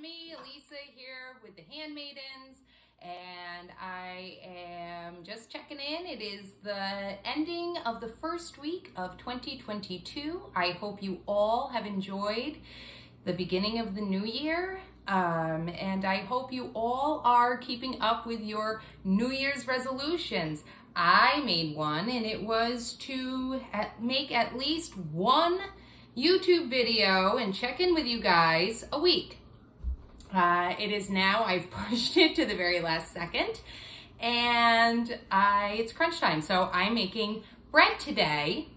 me, Lisa, here with the Handmaidens, and I am just checking in. It is the ending of the first week of 2022. I hope you all have enjoyed the beginning of the new year, and I hope you all are keeping up with your New Year's resolutions. I made one, and it was to make at least one YouTube video and check in with you guys a week. It is now, I've pushed it to the very last second, and it's crunch time. So I'm making bread today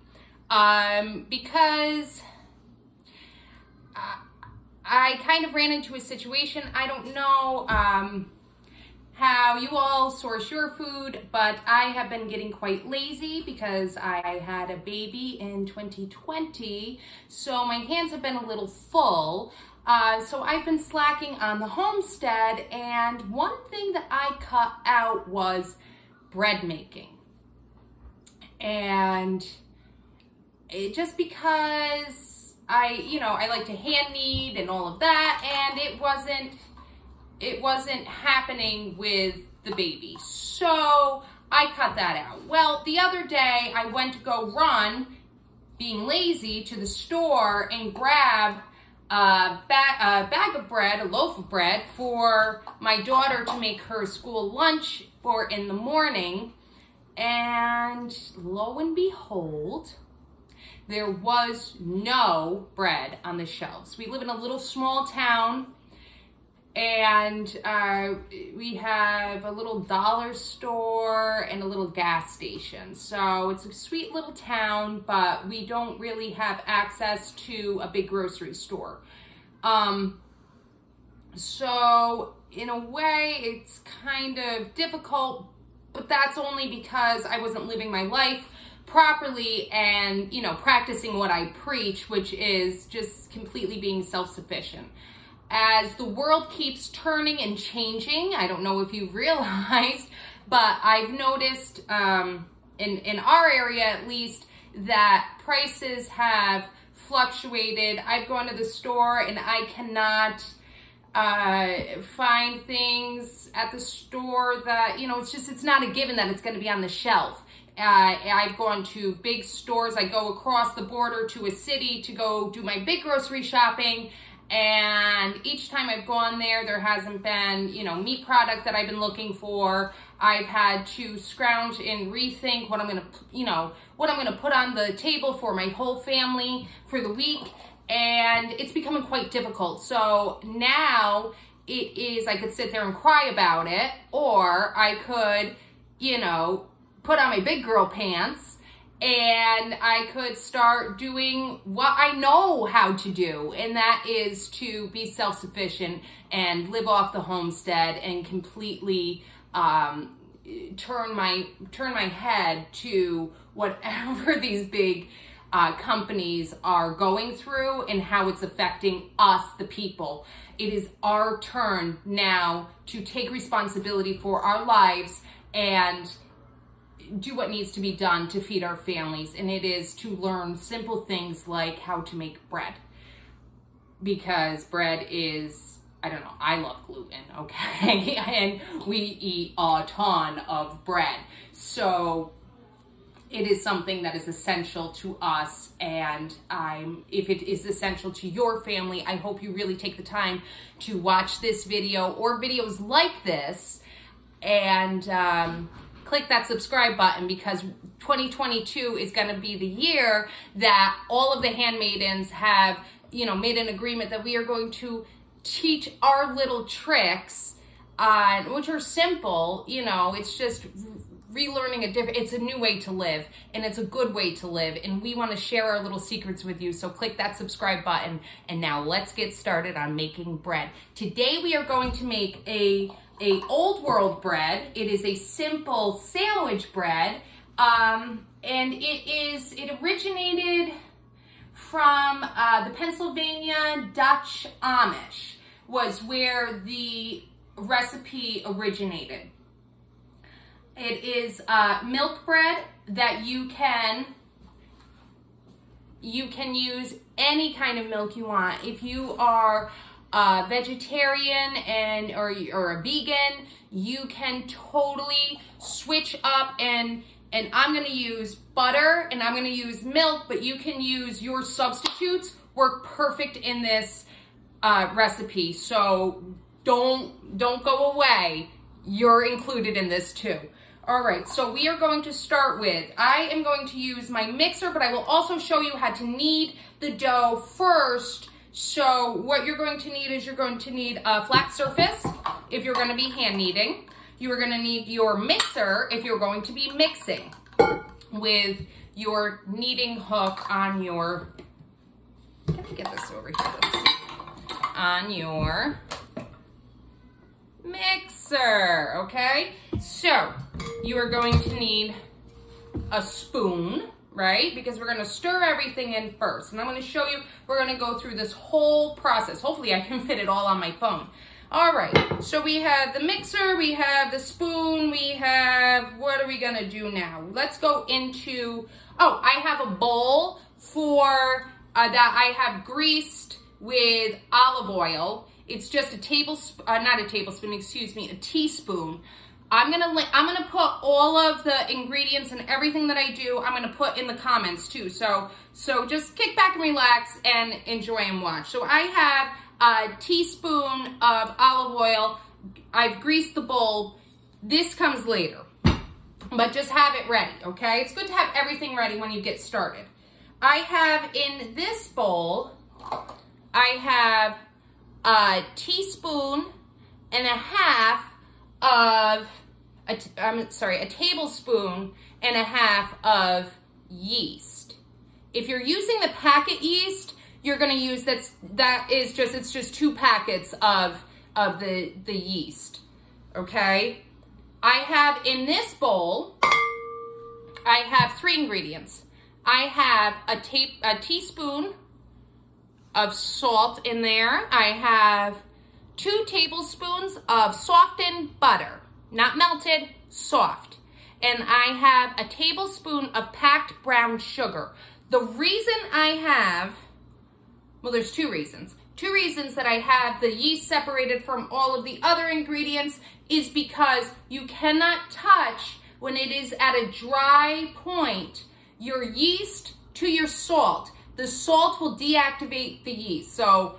because I kind of ran into a situation. I don't know how you all source your food, but I have been getting quite lazy because I had a baby in 2020, so my hands have been a little full. So I've been slacking on the homestead, and one thing that I cut out was bread making. And it just because I like to hand knead and all of that, and it wasn't happening with the baby. So I cut that out. Well, the other day I went to go run, being lazy, to the store and grab a bag of bread, a loaf of bread for my daughter to make her school lunch for in the morning. And lo and behold, there was no bread on the shelves. We live in a little small town, and we have a little dollar store and a little gas station. So it's a sweet little town, but we don't really have access to a big grocery store. So in a way, it's kind of difficult, but that's only because I wasn't living my life properly and, you know, practicing what I preach, which is just completely being self-sufficient. As the world keeps turning and changing, I don't know if you've realized, but I've noticed in our area at least that prices have fluctuated. I've gone to the store and I cannot find things at the store that, you know, it's not a given that it's going to be on the shelf. I've gone to big stores. I go across the border to a city to go do my big grocery shopping. And each time I've gone there, there hasn't been, you know, meat product that I've been looking for. I've had to scrounge and rethink what I'm going to, you know, what I'm going to put on the table for my whole family for the week. And it's becoming quite difficult. So now it is, I could sit there and cry about it, or I could, you know, put on my big girl pants. And I could start doing what I know how to do, and that is to be self-sufficient and live off the homestead and completely turn my head to whatever these big companies are going through and how it's affecting us, the people. It is our turn now to take responsibility for our lives and do what needs to be done to feed our families, and it is to learn simple things like how to make bread, because bread is, I don't know, I love gluten, okay? And we eat a ton of bread, so it is something that is essential to us. And if it is essential to your family, I hope you really take the time to watch this video or videos like this, and click that subscribe button, because 2022 is going to be the year that all of the handmaidens have, you know, made an agreement that we are going to teach our little tricks, which are simple. You know, it's just relearning it's a new way to live, and it's a good way to live. And we want to share our little secrets with you. So click that subscribe button. And now let's get started on making bread. Today we are going to make a old world bread. It is a simple sandwich bread, and it originated from the Pennsylvania Dutch Amish, was where the recipe originated. It is milk bread that you can use any kind of milk you want. If you are vegetarian and or a vegan, you can totally switch up and I'm gonna use butter and I'm gonna use milk, but you can use your substitutes. Work perfect in this recipe. So don't go away. You're included in this too. All right, so we are going to start with, I am going to use my mixer, but I will also show you how to knead the dough first. So what you're going to need is you're going to need a flat surface if you're going to be hand kneading. You are going to need your mixer if you're going to be mixing with your kneading hook on your, let me get this over here, let's see, on your mixer, okay? So you are going to need a spoon, right? Because we're gonna stir everything in first. And I'm gonna show you, we're gonna go through this whole process. Hopefully I can fit it all on my phone. All right, so we have the mixer, we have the spoon, we have, what are we gonna do now? Let's go into, oh, I have a bowl for, that I have greased with olive oil. It's just a tablespoon, not a tablespoon, excuse me, a teaspoon. I'm gonna put all of the ingredients and everything that I do, I'm gonna put in the comments too. So just kick back and relax and enjoy and watch. So I have a teaspoon of olive oil. I've greased the bowl. This comes later, but just have it ready, okay? It's good to have everything ready when you get started. I have in this bowl, I have a teaspoon and a half of, I'm sorry, a tablespoon and a half of yeast. If you're using the packet yeast, you're gonna use, it's just 2 packets of the yeast, okay? I have in this bowl, I have 3 ingredients. I have a teaspoon of salt in there. I have 2 tablespoons of softened butter, not melted, soft. And I have a tablespoon of packed brown sugar. The reason I have, well, there's 2 reasons. 2 reasons that I have the yeast separated from all of the other ingredients is because you cannot touch, when it is at a dry point, your yeast to your salt. The salt will deactivate the yeast, so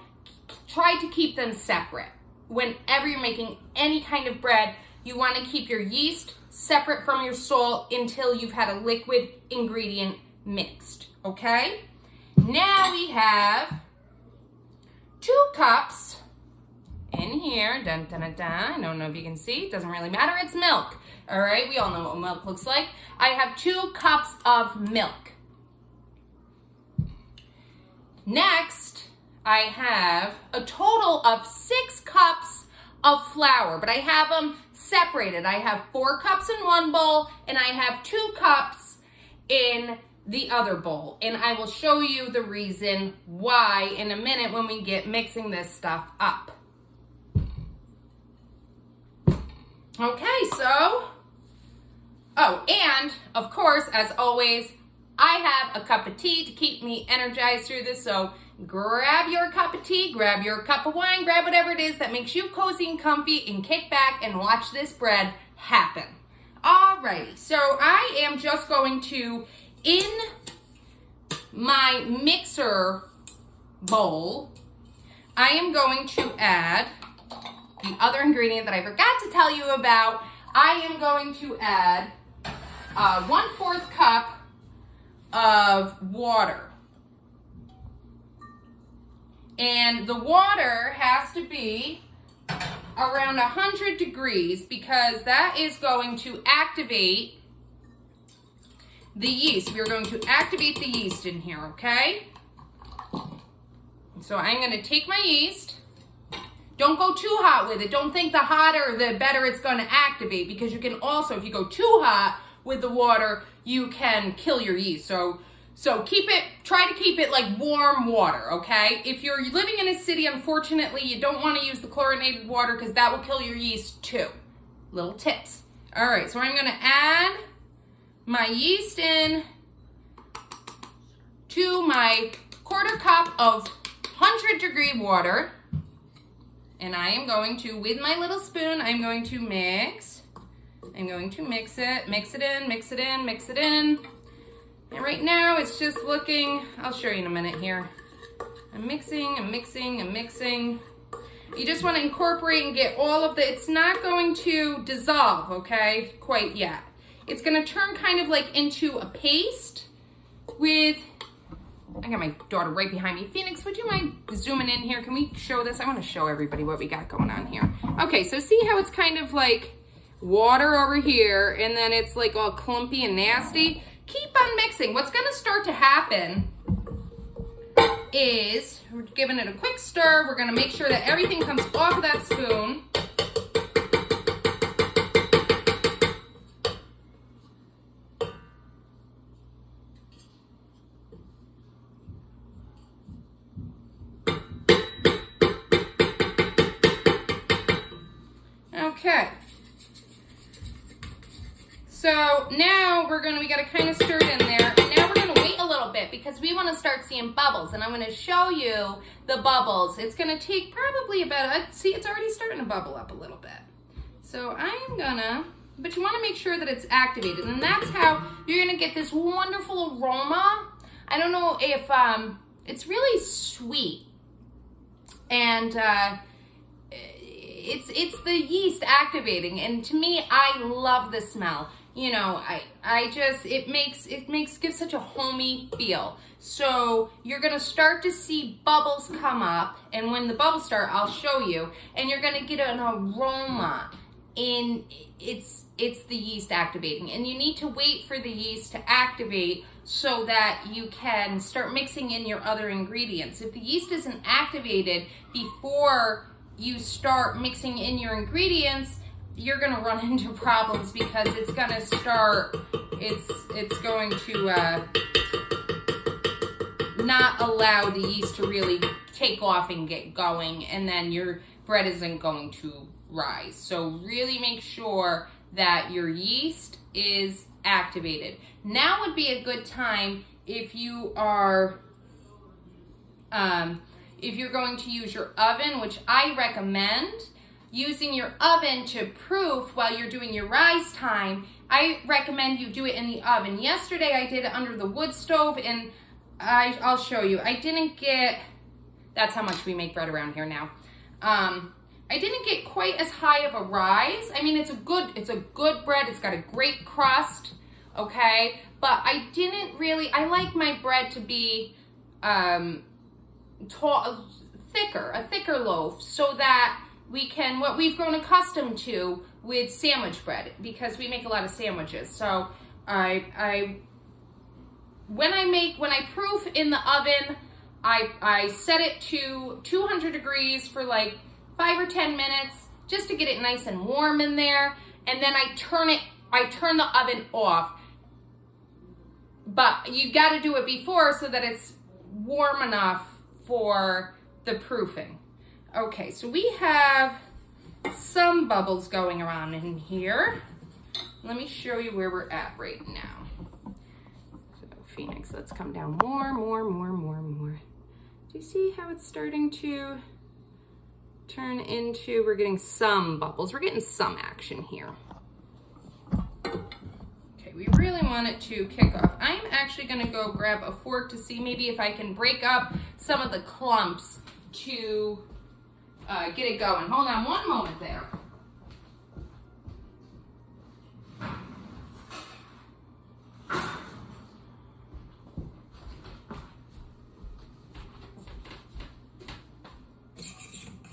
try to keep them separate. Whenever you're making any kind of bread, you want to keep your yeast separate from your salt until you've had a liquid ingredient mixed, okay? Now we have 2 cups in here. Dun, dun, dun, dun. I don't know if you can see. It doesn't really matter. It's milk, all right? We all know what milk looks like. I have 2 cups of milk. Next, I have a total of 6 cups of flour, but I have them separated. I have 4 cups in one bowl, and I have 2 cups in the other bowl. And I will show you the reason why in a minute when we get mixing this stuff up. Okay, so, oh, and of course, as always, I have a cup of tea to keep me energized through this, so grab your cup of tea, grab your cup of wine, grab whatever it is that makes you cozy and comfy, and kick back and watch this bread happen. Alrighty, so I am just going to, in my mixer bowl, I am going to add the other ingredient that I forgot to tell you about. I am going to add 1/4 cup of water, and the water has to be around 100 degrees, because that is going to activate the yeast. We're going to activate the yeast in here, okay? So I'm going to take my yeast. Don't go too hot with it. Don't think the hotter the better it's going to activate, because you can also, if you go too hot with the water, you can kill your yeast. So keep it, try to keep it like warm water, okay? If you're living in a city, unfortunately, you don't want to use the chlorinated water because that will kill your yeast too. Little tips. All right, so I'm going to add my yeast in to my 1/4 cup of 100 degree water. And I am going to, with my little spoon, I'm going to mix. I'm going to mix it, mix it in, mix it in, mix it in. And right now it's just looking, I'll show you in a minute here. I'm mixing, I'm mixing, I'm mixing. You just want to incorporate and get all of the, it's not going to dissolve, okay, quite yet. It's going to turn kind of like into a paste with, I got my daughter right behind me. Phoenix, would you mind zooming in here? Can we show this? I want to show everybody what we got going on here. Okay, so see how it's kind of like water over here, and then it's like all clumpy and nasty? Keep on mixing. What's going to start to happen is we're giving it a quick stir. We're going to make sure that everything comes off of that spoon. Okay. So now we got to kind of stir it in there. And now we're going to wait a little bit because we want to start seeing bubbles. And I'm going to show you the bubbles. It's going to take probably about, see, it's already starting to bubble up a little bit. So I'm going to, but you want to make sure that it's activated. And that's how you're going to get this wonderful aroma. I don't know if, it's really sweet. And, it's the yeast activating, and to me, I love the smell. You know, I just, gives such a homey feel. So you're gonna start to see bubbles come up, and when the bubbles start, I'll show you, and you're gonna get an aroma. In it's the yeast activating, and you need to wait for the yeast to activate so that you can start mixing in your other ingredients. If the yeast isn't activated before you start mixing in your ingredients, you're gonna run into problems because it's gonna start, it's going to not allow the yeast to really take off and get going, and then your bread isn't going to rise. So really make sure that your yeast is activated. Now would be a good time if you are, if you're going to use your oven, which I recommend using your oven to proof while you're doing your rise time, I recommend you do it in the oven. Yesterday I did it under the wood stove, and I'll show you. I didn't get, that's how much we make bread around here now. I didn't get quite as high of a rise. I mean, it's a good bread. It's got a great crust, okay? But I didn't really, I like my bread to be, a thicker loaf, so that we can, what we've grown accustomed to with sandwich bread, because we make a lot of sandwiches. So when I proof in the oven, I set it to 200 degrees for like 5 or 10 minutes just to get it nice and warm in there, and then I turn the oven off. But you've got to do it before so that it's warm enough for the proofing. Okay, so we have some bubbles going around in here. Let me show you where we're at right now. So Phoenix, let's come down more. Do you see how it's starting to turn into, we're getting some bubbles. We're getting some action here. We really want it to kick off. I'm actually gonna go grab a fork to see maybe if I can break up some of the clumps to get it going. Hold on one moment there.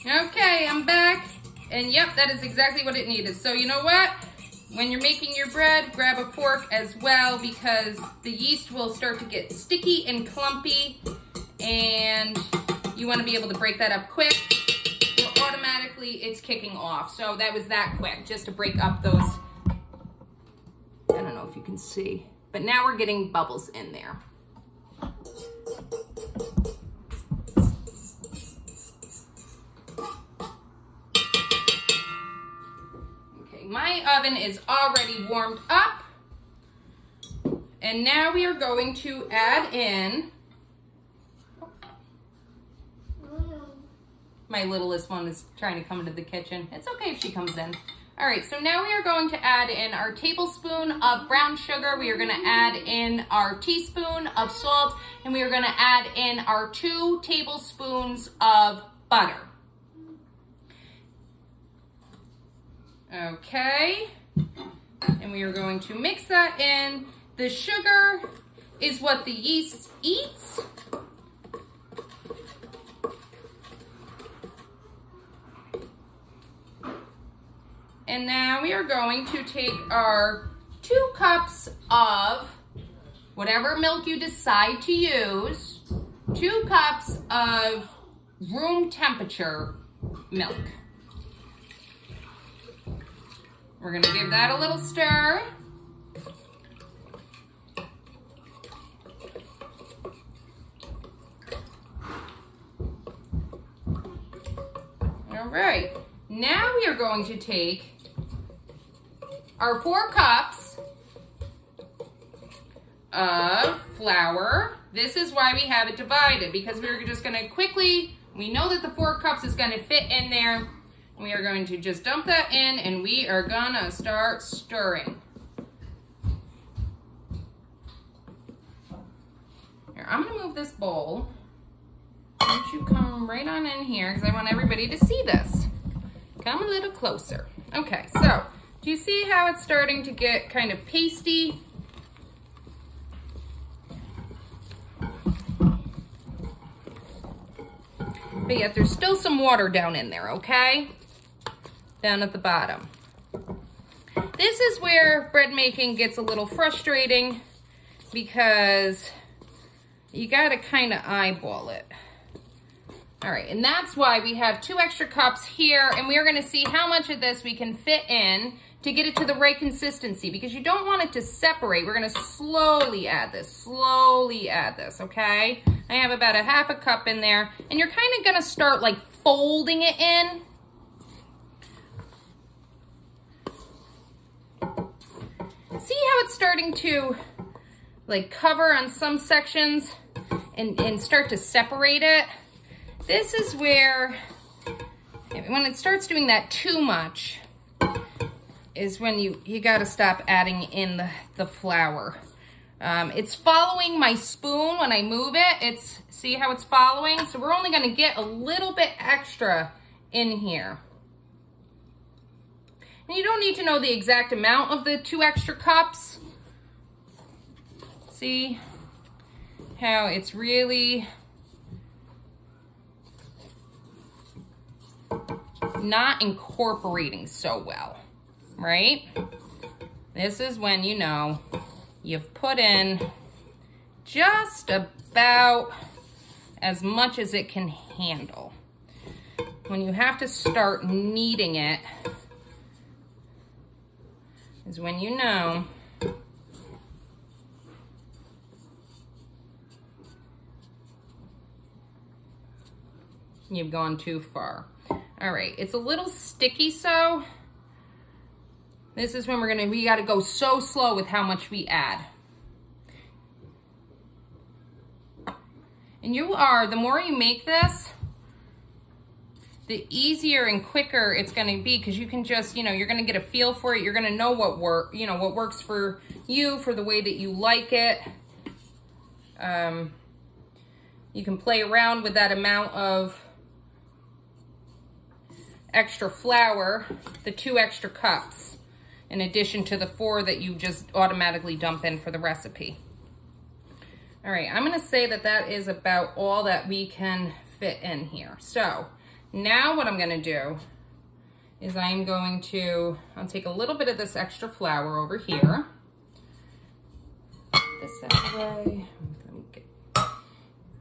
Okay, I'm back. And yep, that is exactly what it needed. So you know what? When you're making your bread, grab a fork as well, because the yeast will start to get sticky and clumpy, and you want to be able to break that up quick. So automatically it's kicking off. So that was that quick, just to break up those, I don't know if you can see, but now we're getting bubbles in there. My oven is already warmed up, and now we are going to add in my littlest one is trying to come into the kitchen. It's okay if she comes in. All right, so now we are going to add in our tablespoon of brown sugar. We are gonna add in our teaspoon of salt, and we are gonna add in our 2 tablespoons of butter. Okay, and we are going to mix that in. The sugar is what the yeast eats. And now we are going to take our 2 cups of whatever milk you decide to use, 2 cups of room temperature milk. We're gonna give that a little stir. All right, now we are going to take our 4 cups of flour. This is why we have it divided, because we're just gonna quickly, we know that the 4 cups is gonna fit in there. We are going to just dump that in and we are gonna start stirring. Here, I'm gonna move this bowl. Why don't you come right on in here, because I want everybody to see this. Come a little closer. Okay, so do you see how it's starting to get kind of pasty? But yet there's still some water down in there, okay? Down at the bottom. This is where bread making gets a little frustrating, because you gotta kind of eyeball it. All right, and that's why we have 2 extra cups here, and we are gonna see how much of this we can fit in to get it to the right consistency, because you don't want it to separate. We're gonna slowly add this, okay? I have about a 1/2 cup in there, and you're kinda gonna start like folding it in. See how it's starting to like cover on some sections and start to separate it? This is where, when it starts doing that too much, is when you gotta stop adding in the flour. It's following my spoon when I move it. It's, see how it's following? So we're only gonna get a little bit extra in here. And you don't need to know the exact amount of the 2 extra cups. See how it's really not incorporating so well, right? This is when you know you've put in just about as much as it can handle. When you have to start kneading it is when you know you've gone too far. All right, it's a little sticky, so this is when we gotta go so slow with how much we add. And the more you make this, the easier and quicker it's gonna be, because you can just, you're gonna get a feel for it. You're gonna know what works for you, for the way that you like it. You can play around with that amount of extra flour, the 2 extra cups, in addition to the 4 that you just automatically dump in for the recipe. All right, I'm gonna say that is about all that we can fit in here. So now what I'm gonna do is I'll take a little bit of this extra flour over here. Put this out of the way. I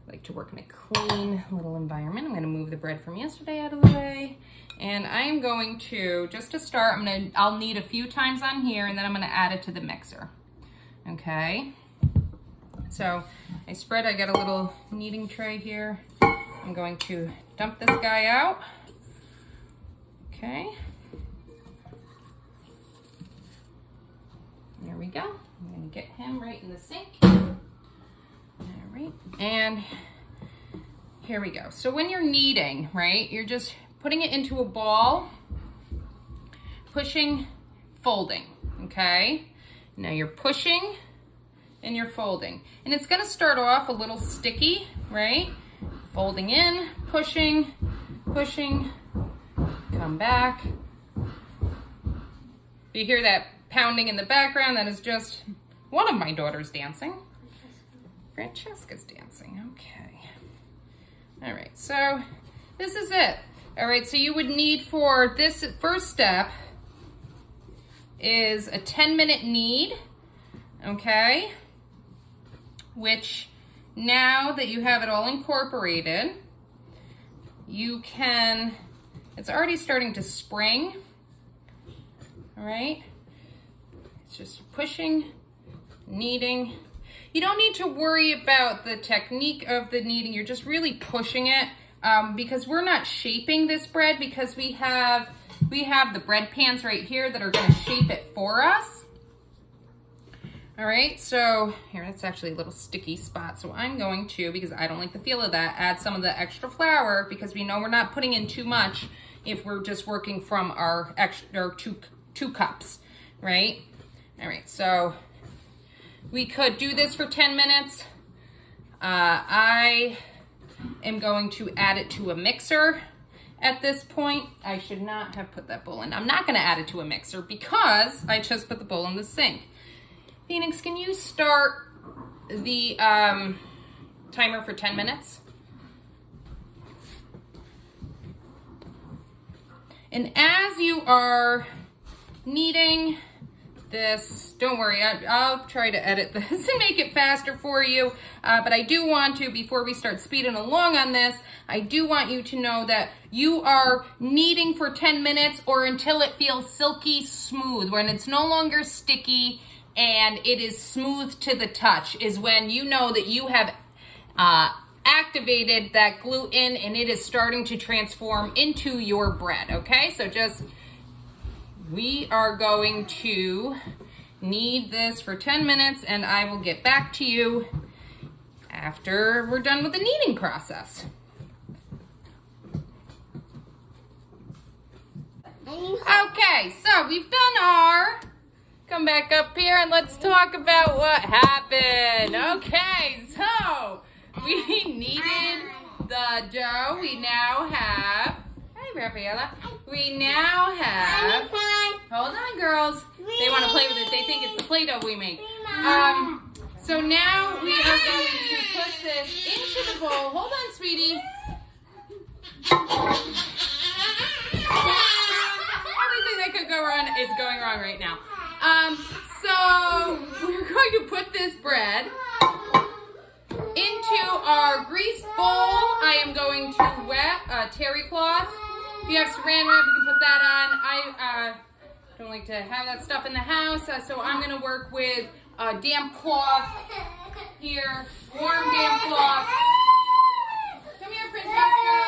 like to work in a clean little environment. I'm gonna move the bread from yesterday out of the way. And I am going to, just to start, I'll knead a few times on here, and then I'm gonna add it to the mixer. Okay. So I got a little kneading tray here. I'm going to dump this guy out. Okay. There we go. I'm gonna get him right in the sink. All right. And Here we go. So when you're kneading, right, you're just putting it into a ball, pushing, folding, okay? Now you're pushing and you're folding. And it's gonna start off a little sticky, right? Folding in, pushing, pushing, come back. You hear that pounding in the background? That is just one of my daughters dancing. Francesca's dancing, okay. All right, so this is it. All right, so you would need for this first step is a 10-minute knead, okay? Which now that you have it all incorporated, you can, it's already starting to spring, all right? It's just pushing, kneading. You don't need to worry about the technique of the kneading. You're just really pushing it because we're not shaping this bread because we have the bread pans right here that are going to shape it for us. All right, so here, that's actually a little sticky spot. So I'm going to, because I don't like the feel of that, add some of the extra flour because we know we're not putting in too much if we're just working from our extra or two cups, right? All right, so we could do this for 10 minutes. I am going to add it to a mixer at this point. I should not have put that bowl in. I'm not gonna add it to a mixer because I just put the bowl in the sink. Phoenix, can you start the timer for 10 minutes? And as you are kneading this, don't worry, I'll try to edit this and make it faster for you, but I do want to, before we start speeding along on this, I do want you to know that you are kneading for 10 minutes or until it feels silky smooth, when it's no longer sticky, and it is smooth to the touch is when you know that you have activated that gluten and it is starting to transform into your bread, okay? So just, we are going to knead this for 10 minutes and I will get back to you after we're done with the kneading process. Okay, so we've done our, come back up here and let's talk about what happened. Okay, so we kneaded the dough. We now have, hi Raffaella. We now have, hold on girls. They want to play with it. They think it's the Play-Doh we make. So now we are going to put this into the bowl. Hold on, sweetie. Everything that could go wrong is going wrong right now. So we're going to put this bread into our grease bowl. I am going to wet a terry cloth. If you have saran wrap, you can put that on. I don't like to have that stuff in the house, so I'm going to work with a damp cloth here, warm damp cloth. Come here, Francesca.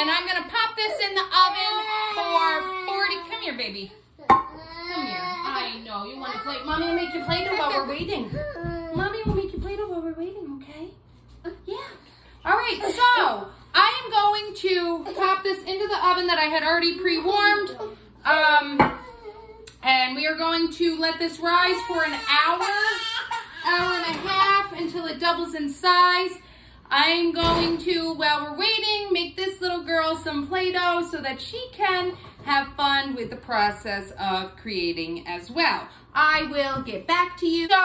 And I'm gonna pop this in the oven for 40, come here baby, come here. I know, you wanna play, mommy will make you Play-Doh while we're waiting. Mommy will make you Play-Doh while we're waiting, okay? Yeah. All right, so I am going to pop this into the oven that I had already pre-warmed. And we are going to let this rise for an hour, hour and a half until it doubles in size. I'm going to, while we're waiting, make this little girl some Play-Doh so that she can have fun with the process of creating as well. I will get back to you. So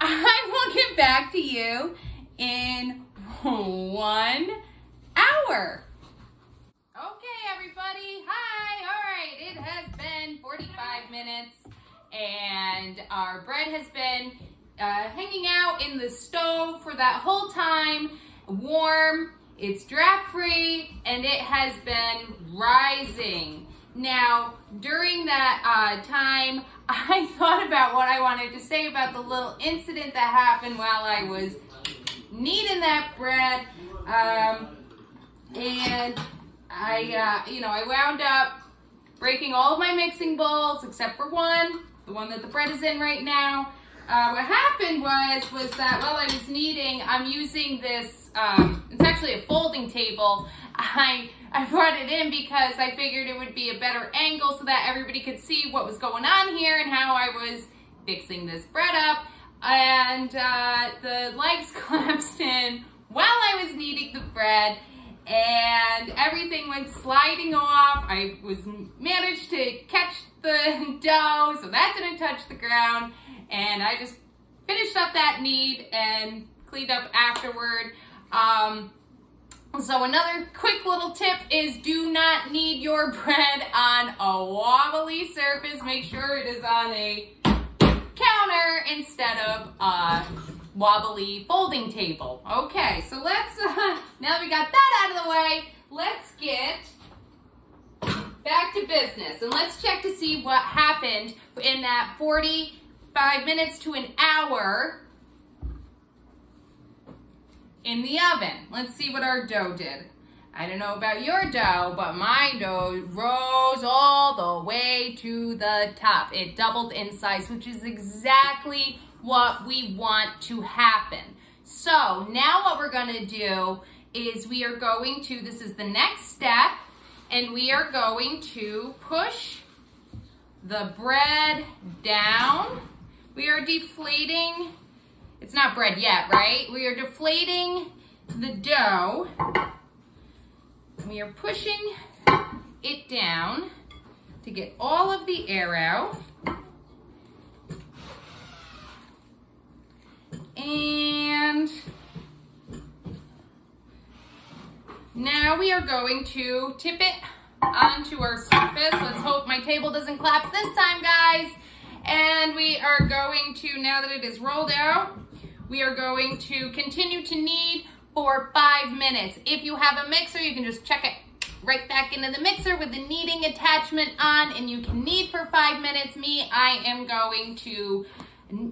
I will get back to you in 1 hour. Okay, everybody. Hi. All right. It has been 45 minutes and our bread has been hanging out in the stove for that whole time. Warm, it's draft-free, and it has been rising. Now, during that time, I thought about what I wanted to say about the little incident that happened while I was kneading that bread, and I, you know, I wound up breaking all of my mixing bowls except for one, the one that the bread is in right now, what happened was that while I was kneading, I'm using this, it's actually a folding table. I brought it in because I figured it would be a better angle so that everybody could see what was going on here and how I was fixing this bread up. And the legs collapsed in while I was kneading the bread, and everything went sliding off. I managed to catch the dough, so that didn't touch the ground. And I just finished up that knead and cleaned up afterward. So another quick little tip is do not knead your bread on a wobbly surface. Make sure it is on a counter instead of a wobbly folding table. Okay, so let's, now that we got that out of the way, let's get back to business. And let's check to see what happened in that 45 minutes to an hour in the oven. Let's see what our dough did. I don't know about your dough, but my dough rose all the way to the top. It doubled in size, which is exactly what we want to happen. So now what we're gonna do is we are going to, this is the next step, and we are going to push the bread down. We are deflating, it's not bread yet, right? We are deflating the dough. We are pushing it down to get all of the air out. And now we are going to tip it onto our surface. Let's hope my table doesn't collapse this time, guys. And we are going to, now that it is rolled out, we are going to continue to knead for 5 minutes. If you have a mixer, you can just check it right back into the mixer with the kneading attachment on, and you can knead for 5 minutes. Me, I am going to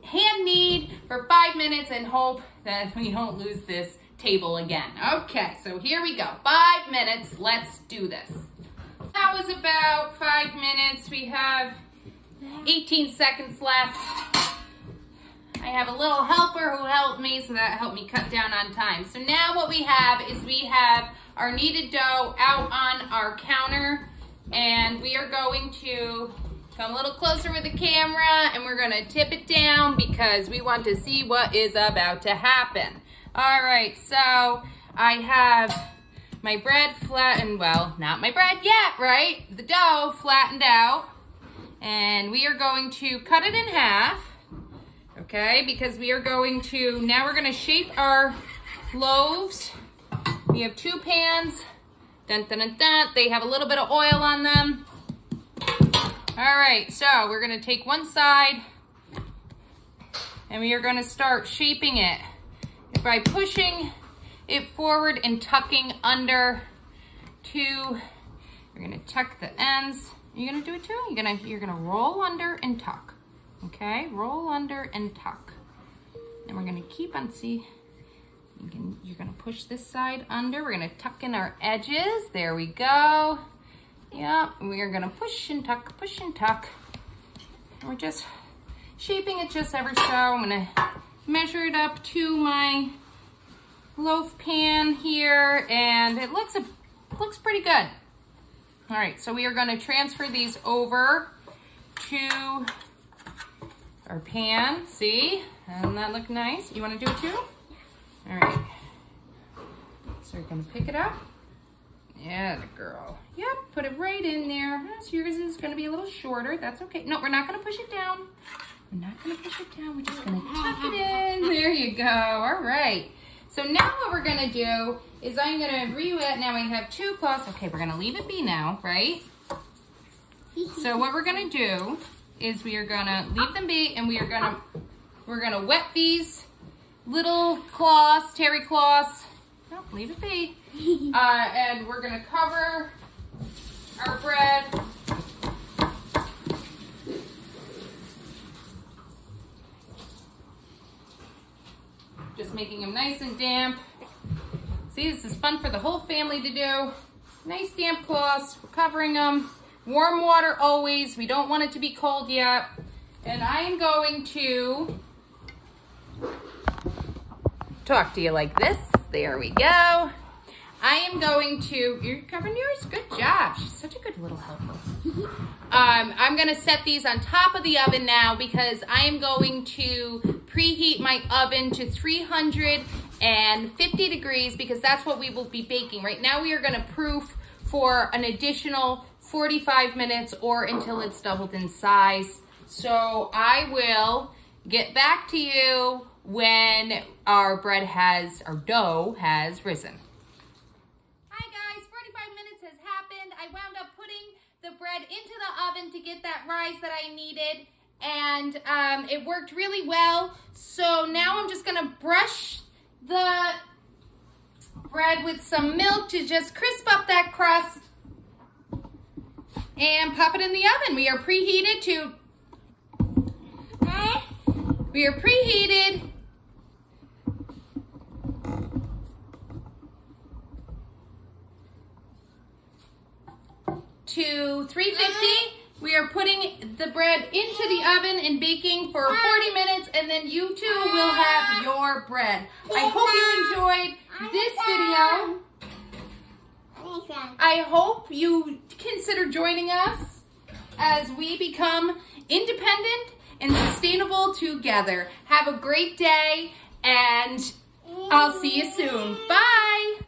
hand knead for 5 minutes and hope that we don't lose this table again. Okay, so here we go, 5 minutes, let's do this. That was about 5 minutes. We have 18 seconds left. I have a little helper who helped me, so that helped me cut down on time. So now what we have is we have our kneaded dough out on our counter, and we are going to come a little closer with the camera, and we're gonna tip it down because we want to see what is about to happen. All right, so I have my bread flattened, well, not my bread yet, right? The dough flattened out, and we are going to cut it in half. Okay, because we are going to, now we're gonna shape our loaves. We have two pans, dun, dun, dun, dun. They have a little bit of oil on them. All right, so we're gonna take one side and we are gonna start shaping it by pushing it forward and tucking under two. You're gonna tuck the ends. You're gonna do it too? You're gonna roll under and tuck. Okay, roll under and tuck. And we're gonna keep on, see, you're gonna push this side under. We're gonna tuck in our edges. There we go. Yeah, we are gonna push and tuck, push and tuck. And we're just shaping it just ever so. I'm gonna measure it up to my loaf pan here, and it looks pretty good. All right, so we are gonna transfer these over to our pan, see? Doesn't that look nice? You wanna do it too? All right, so you're gonna pick it up. Yeah, girl. Yep, put it right in there. So yours is gonna be a little shorter, that's okay. No, we're not gonna push it down. We're not gonna push it down, we're just gonna tuck it in. There you go, all right. So now what we're gonna do is I'm gonna re-wet, now I have two cloths. Okay, we're gonna leave it be now, right? So what we're gonna do is we are gonna leave them be, and we're gonna wet these little cloths, terry cloths. No, leave it be. And we're gonna cover our bread. Just making them nice and damp. See, this is fun for the whole family to do. Nice damp cloths, we're covering them. Warm water always, we don't want it to be cold yet. And I am going to talk to you like this. There we go. I am going to, you're covering yours? Good job. She's such a good little helper. I'm going to set these on top of the oven now because I am going to preheat my oven to 350 degrees because that's what we will be baking. Right now we are going to proof for an additional 45 minutes or until it's doubled in size. So I will get back to you when our bread has, our dough has risen. Bread into the oven to get that rise that I needed, and it worked really well. So now I'm just gonna brush the bread with some milk to just crisp up that crust and pop it in the oven. We are preheated to, we are preheated to 350. We are putting the bread into the oven and baking for 40 minutes, and then you too will have your bread. I hope you enjoyed this video. I hope you consider joining us as we become independent and sustainable together. Have a great day, and I'll see you soon. Bye.